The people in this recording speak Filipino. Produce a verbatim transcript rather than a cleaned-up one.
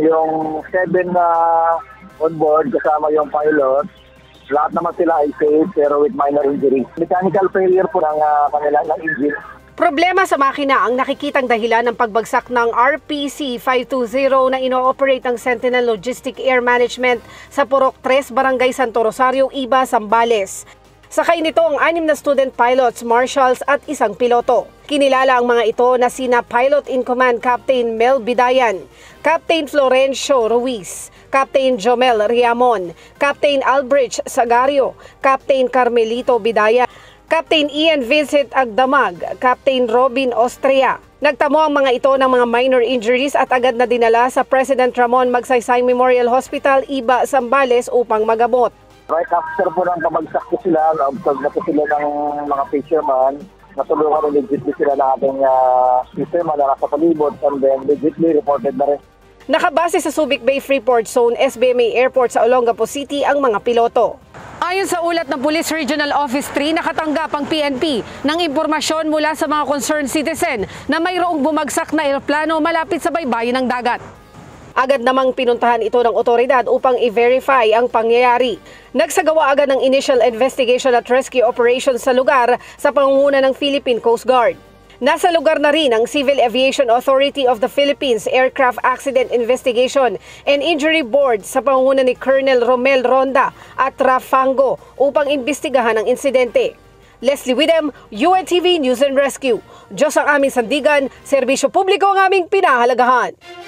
Yung seven na uh, on board kasama yung pilot, lahat naman sila ay safe pero with minor injuries. Mechanical failure po ng uh, kanila ng engine. Problema sa makina ang nakikitang dahilan ng pagbagsak ng R P C five twenty na inooperate ng Sentinel Logistic Air Management sa Purok tres, Barangay Santo Rosario, Iba, Zambales. Sakay nito ang anim na student pilots, marshals at isang piloto. Kinilala ang mga ito na sina Pilot in Command Captain Mel Bidayan, Captain Florencio Ruiz, Captain Jomel Riamon, Captain Albridge Sagario, Captain Carmelito Bidayan, Captain Ian Vincent Agdamag, Captain Robin Austria. Nagtamo ang mga ito ng mga minor injuries at agad na dinala sa President Ramon Magsaysay Memorial Hospital, Iba, Zambales upang magamot. Right after po ng pabagsak ko sila, na-observe na po sila ng mga fisherman, natulungan rin legitly sila ng ating uh, sistema na nasa palibot, and then legitly reported na rin. Nakabase sa Subic Bay Freeport Zone, S B M A Airport sa Olongapo City ang mga piloto. Ayon sa ulat ng Police Regional Office three, nakatanggap ang P N P ng impormasyon mula sa mga concerned citizen na mayroong bumagsak na eroplano malapit sa baybayin ng dagat. Agad namang pinuntahan ito ng otoridad upang i-verify ang pangyayari. Nagsagawa agad ng initial investigation at rescue operations sa lugar sa pangunguna ng Philippine Coast Guard. Nasa lugar na rin ang Civil Aviation Authority of the Philippines Aircraft Accident Investigation and Injury Board sa pangunguna ni Colonel Romel Ronda at Rafango upang imbestigahan ang insidente. Leslie Widem, U N T V News and Rescue. Diyos ang aming sandigan, serbisyo publiko ang aming pinahalagahan.